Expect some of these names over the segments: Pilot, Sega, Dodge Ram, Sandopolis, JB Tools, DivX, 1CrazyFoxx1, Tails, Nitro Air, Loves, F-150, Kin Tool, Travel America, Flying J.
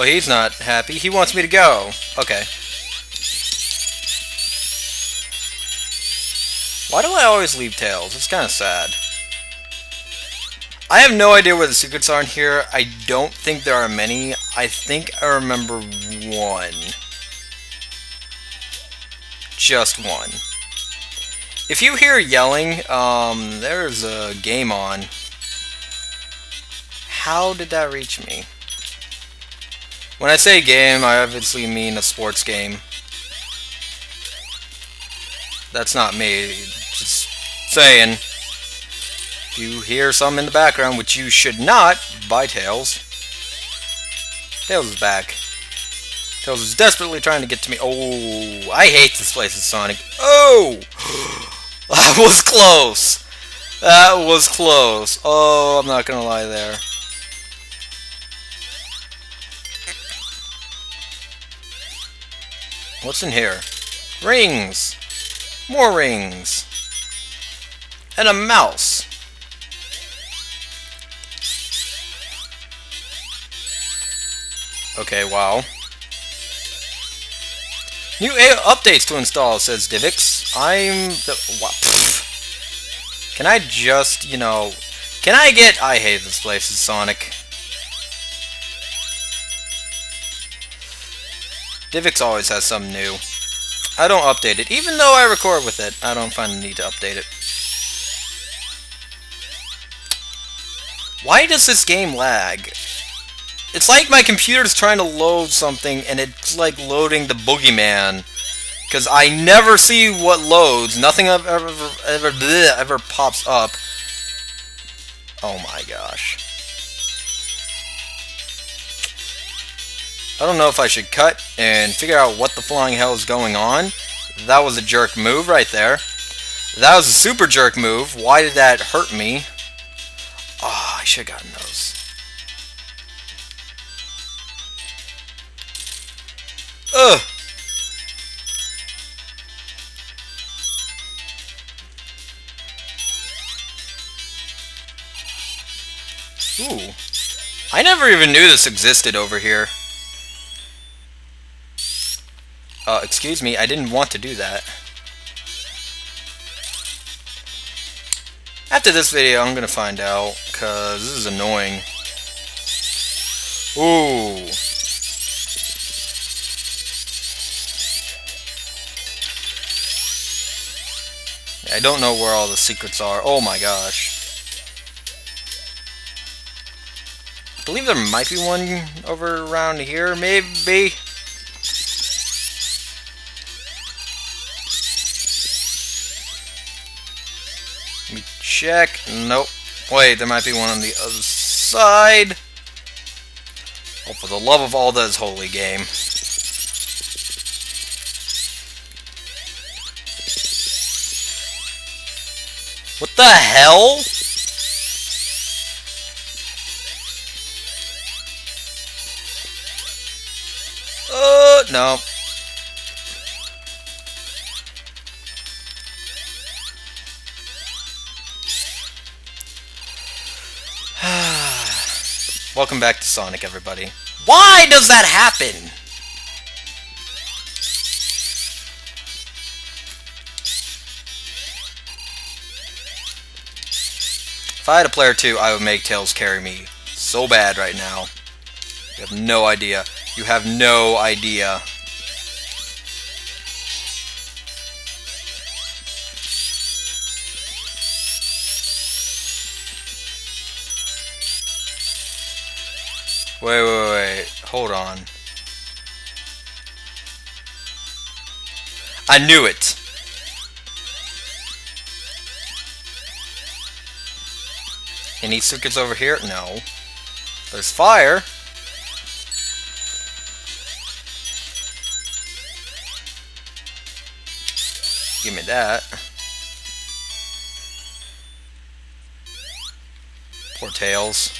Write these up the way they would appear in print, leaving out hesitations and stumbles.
Well, he's not happy. He wants me to go. Okay. Why do I always leave Tails? It's kind of sad. I have no idea where the secrets are in here. I don't think there are many. I think I remember one. Just one. If you hear yelling, there's a game on. How did that reach me? When I say game, I obviously mean a sports game. That's not me. Just saying. If you hear some in the background, which you should not, by Tails. Tails is back. Tails is desperately trying to get to me. Oh, I hate this place in Sonic. Oh! That was close. That was close. Oh, I'm not gonna lie there. What's in here? Rings! More rings! And a mouse! Okay, wow. New updates to install, says DivX. Can I just, you know... Can I get... I hate this place, it's Sonic. DivX always has something new. I don't update it. Even though I record with it, I don't find the need to update it. Why does this game lag? It's like my computer's trying to load something, and it's like loading the boogeyman. Because I never see what loads. Nothing I've ever pops up. Oh my gosh. I don't know if I should cut and figure out what the flying hell is going on. That was a jerk move right there. That was a super jerk move. Why did that hurt me? Oh, I should have gotten those. Ugh! Ooh. I never even knew this existed over here. Excuse me, I didn't want to do that. After this video, I'm gonna find out, cause this is annoying. Ooh. I don't know where all the secrets are. Oh my gosh. I believe there might be one over around here, maybe. Let me check. Nope. Wait, there might be one on the other side. Oh, for the love of all that is holy game. What the hell? Oh, no. Welcome back to Sonic, everybody. Why does that happen? If I had a player 2, I would make Tails carry me so bad right now. You have no idea. You have no idea. Wait, wait, wait. Hold on. I knew it. Any secrets over here? No. There's fire. Give me that. Poor Tails.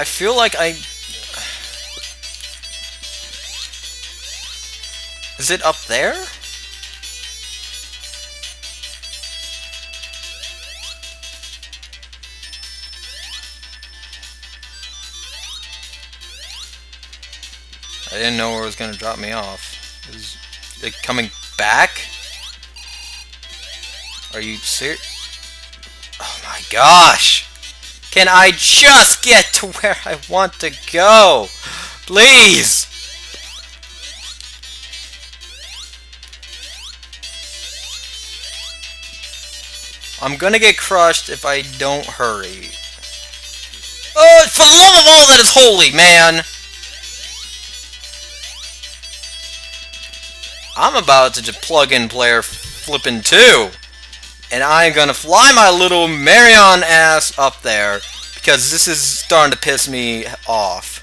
I feel like I... Is it up there? I didn't know where it was going to drop me off. Is it coming back? Are you serious? Oh my gosh! Can I just get to where I want to go? Please! I'm gonna get crushed if I don't hurry. Oh, for the love of all that is holy, man! I'm about to just plug in player flippin' 2. And I'm gonna fly my little Marion ass up there, because this is starting to piss me off.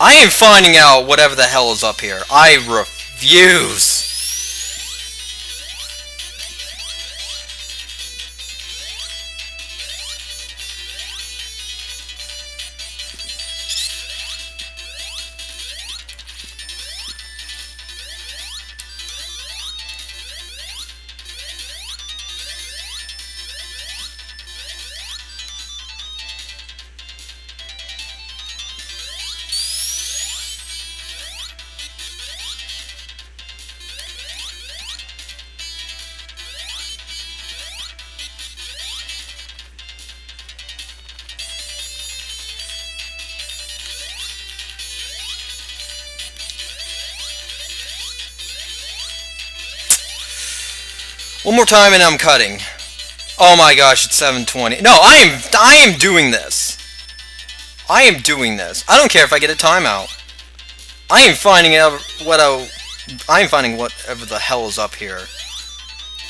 I ain't finding out whatever the hell is up here. I refuse. One more time and I'm cutting. Oh my gosh, it's 7:20. No, I am doing this. I am doing this. I don't care if I get a timeout. I am finding out what I am finding whatever the hell is up here.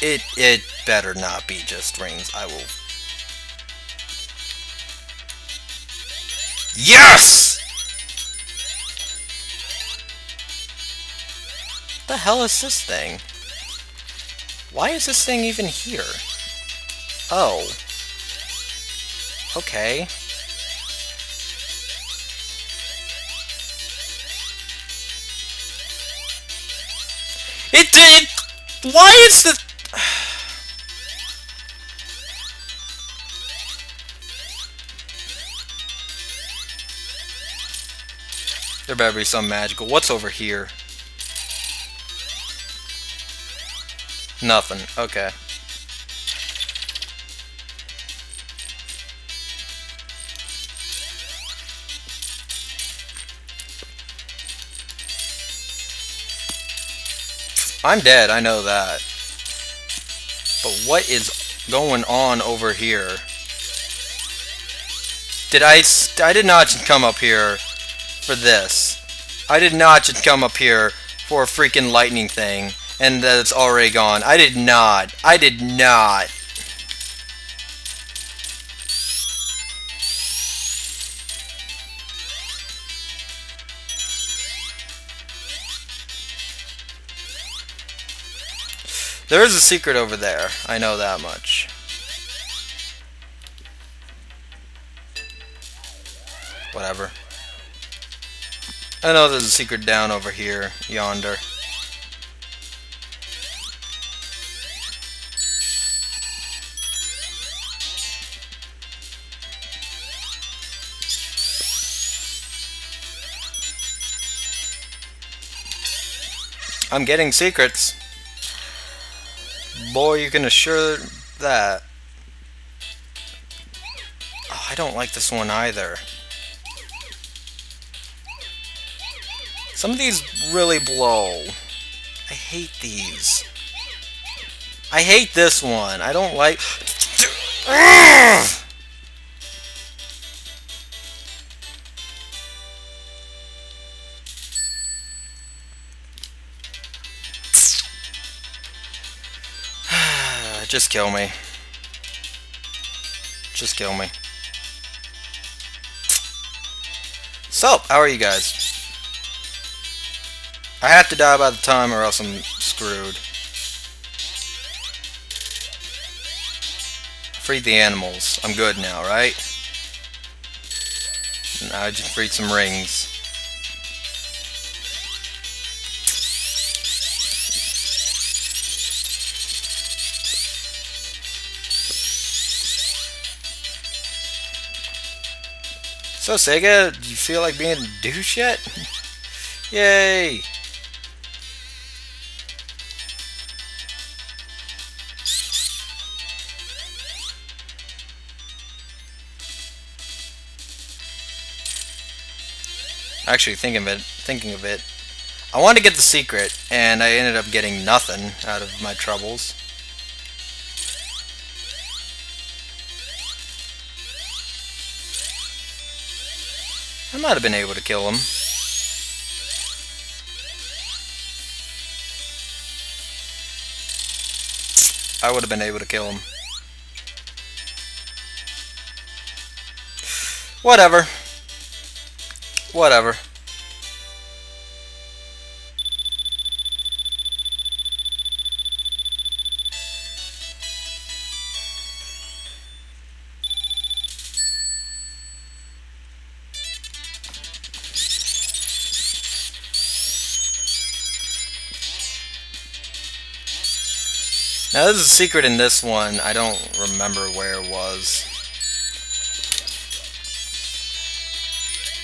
It better not be just rings. I will. Yes! What the hell is this thing? Why is this thing even here? Oh. Okay. It did. Why is the? There better be some magical. What's over here? Nothing. Okay. I'm dead, I know that. But what is going on over here? I did not just come up here for this. I did not just come up here for a freaking lightning thing. And that it's already gone. I did not. I did not. There is a secret over there. I know that much. Whatever. I know there's a secret down over here, yonder. I'm getting secrets. Boy, you can assure that. Oh, I don't like this one either. Some of these really blow. I hate these. I hate this one. I don't like... Just kill me. Just kill me. So, how are you guys? I have to die by the time or else I'm screwed. Freed the animals. I'm good now, right? Now I just freed some rings. So Sega, do you feel like being a douche yet? Yay! Actually, thinking of it, I wanted to get the secret, and I ended up getting nothing out of my troubles. I might have been able to kill him. I would have been able to kill him. Whatever. Whatever. Now there's a secret in this one. I don't remember where it was.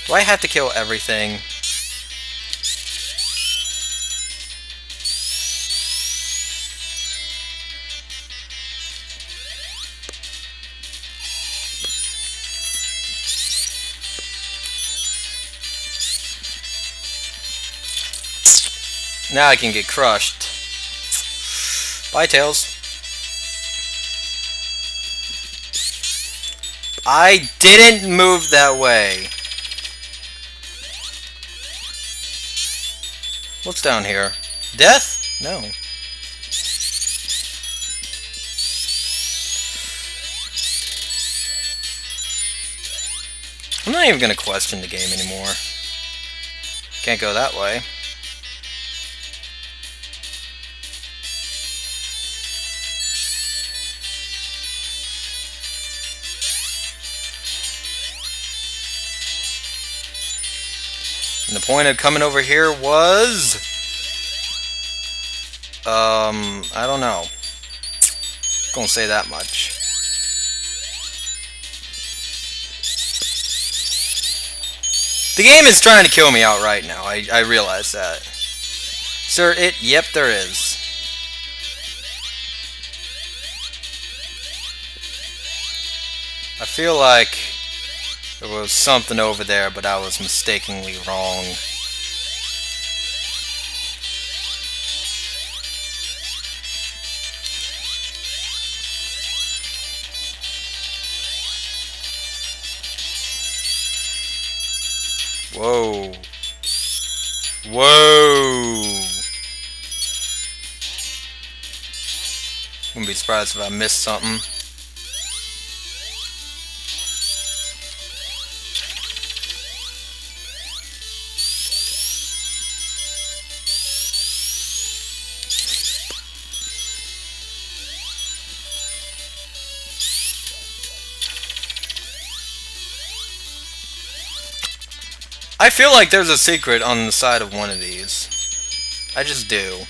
Do I have to kill everything? Now I can get crushed. Bye, Tails. I didn't move that way. What's down here? Death? No. I'm not even gonna question the game anymore. Can't go that way. And the point of coming over here was... I don't know. I'm gonna say that much. The game is trying to kill me out right now. I realize that. Sir, it... Yep, there is. I feel like... there was something over there, but I was mistakenly wrong. Whoa. Whoa. Wouldn't be surprised if I missed something. I feel like there's a secret on the side of one of these. I just do.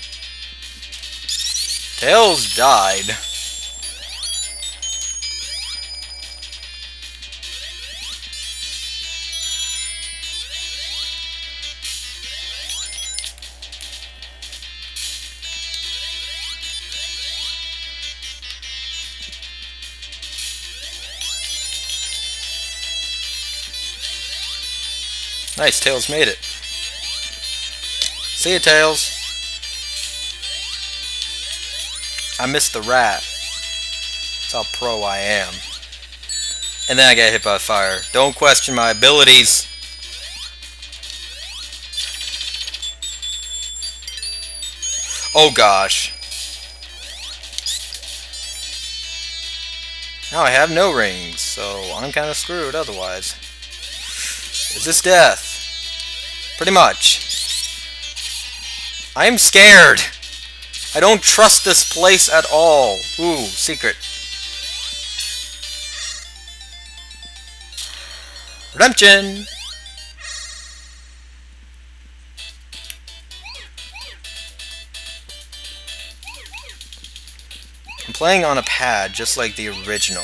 Tails died. Nice, Tails made it. See ya, Tails. I missed the rat. That's how pro I am. And then I got hit by fire. Don't question my abilities. Oh gosh. Now I have no rings, so I'm kind of screwed otherwise. Is this death? Pretty much. I am scared. I don't trust this place at all. Ooh, secret. Redemption! I'm playing on a pad just like the original.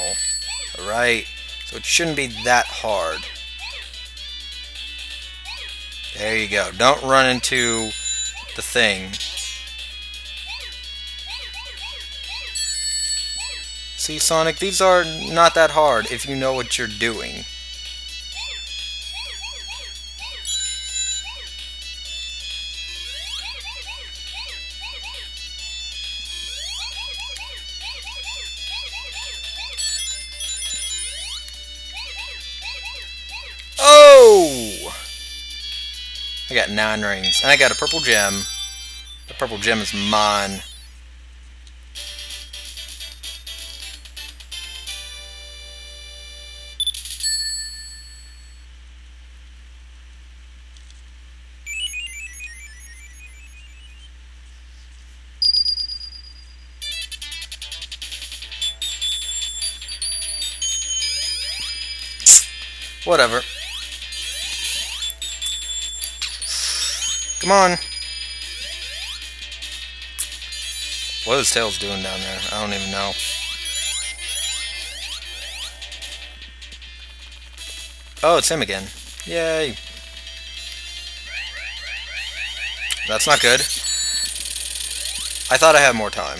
Alright? So it shouldn't be that hard. There you go. Don't run into the thing. See, Sonic, these are not that hard if you know what you're doing. I got 9 rings, and I got a purple gem. The purple gem is mine. Whatever. Come on. What is Tails doing down there? I don't even know. Oh, it's him again. Yay. That's not good. I thought I had more time.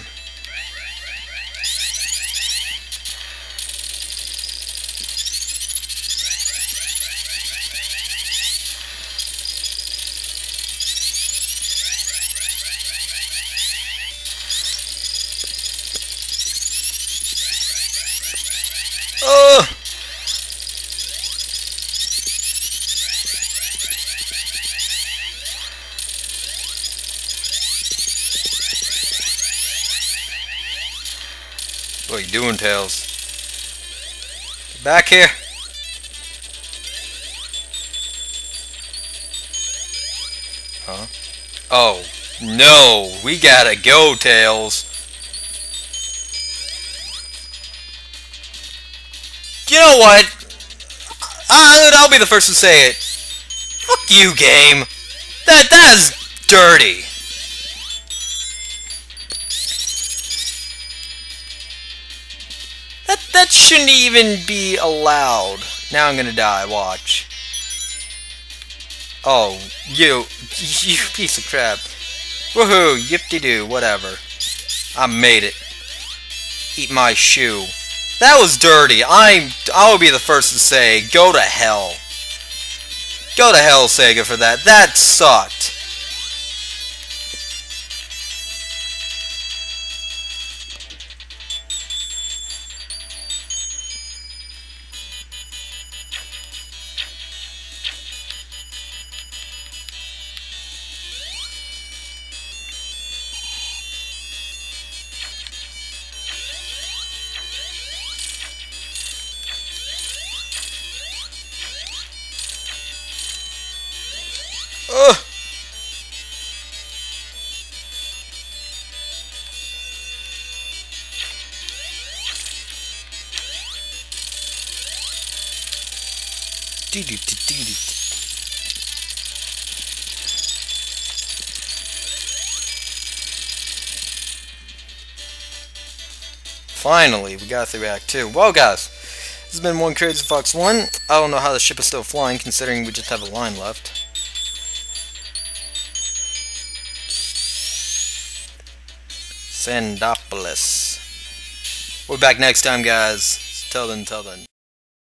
What are you doing, Tails? Get back here! Huh? Oh, no! We gotta go, Tails! You know what? I'll be the first to say it. Fuck you, game! That is dirty! That shouldn't even be allowed. Now I'm gonna die. Watch. Oh, you piece of crap. Woohoo, yip-de-doo, whatever. I made it. Eat my shoe. That was dirty. I'll be the first to say, go to hell. Go to hell, Sega, for that. That sucked. Finally, we got through Act 2. Well, guys, this has been one Crazy Fox 1. I don't know how the ship is still flying, considering we just have a line left. Sandopolis. We're back next time, guys. Till then.